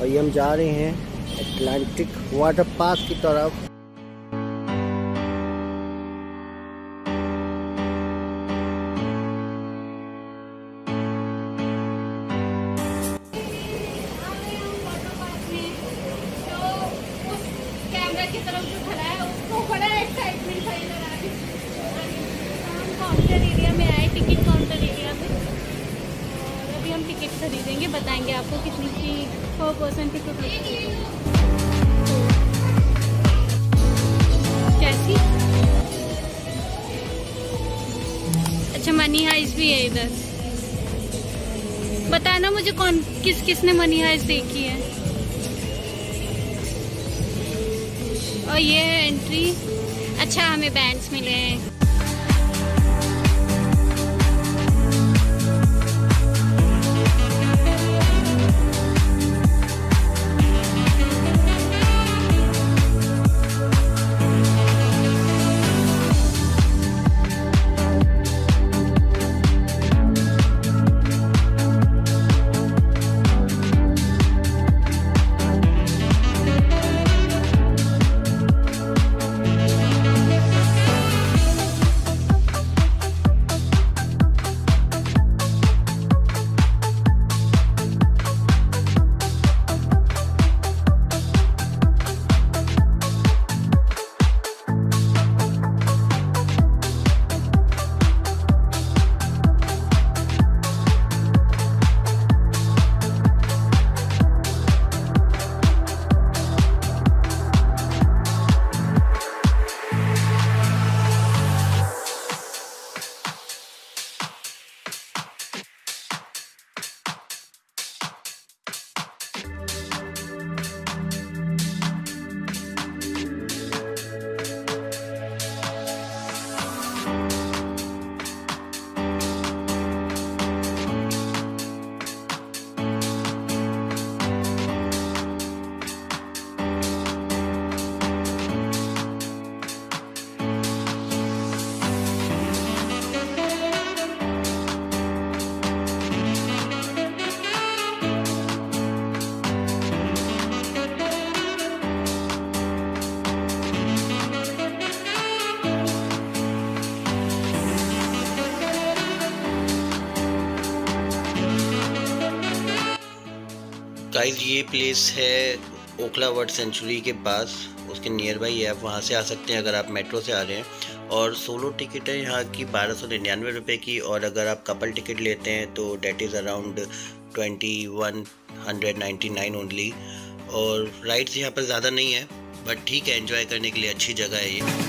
और ये हम जा रहे हैं अटलांटिक वाटर पार्क की तरफ। खरीदेंगे, बताएंगे आपको कितनी की पर पर्सन टिकट कैसी। अच्छा मनी हाइस्ट भी है इधर। बताना मुझे कौन किसने मनी हाइस्ट देखी है। और ये है एंट्री। अच्छा हमें बैंड्स मिले हैं। गाइस ये प्लेस है ओखला वर्ल्ड सेंचुरी के पास, उसके नियर बाई है। आप वहाँ से आ सकते हैं अगर आप मेट्रो से आ रहे हैं। और सोलो टिकट है यहाँ की 1299 रुपये की, और अगर आप कपल टिकट लेते हैं तो डेट इज़ अराउंड 2199 ओनली। और राइड्स यहाँ पर ज़्यादा नहीं है, बट ठीक है, एंजॉय करने के लिए अच्छी जगह है ये।